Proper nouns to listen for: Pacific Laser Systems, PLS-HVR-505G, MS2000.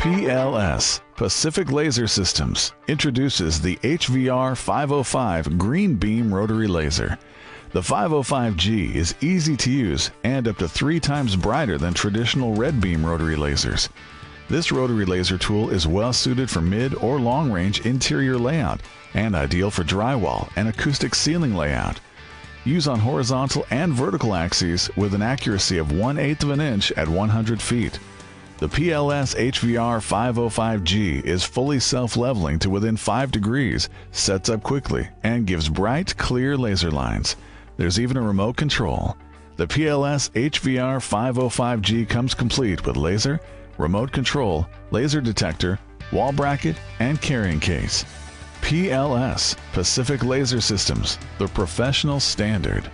PLS, Pacific Laser Systems, introduces the HVR-505 Green Beam Rotary Laser. The 505G is easy to use and up to 3 times brighter than traditional red beam rotary lasers. This rotary laser tool is well suited for mid or long range interior layout and ideal for drywall and acoustic ceiling layout. Use on horizontal and vertical axes with an accuracy of 1/8 of an inch at 100 feet. The PLS-HVR-505G is fully self-leveling to within 5 degrees, sets up quickly, and gives bright, clear laser lines. There's even a remote control. The PLS-HVR-505G comes complete with laser, remote control, laser detector, wall bracket, and carrying case. PLS, Pacific Laser Systems, the professional standard.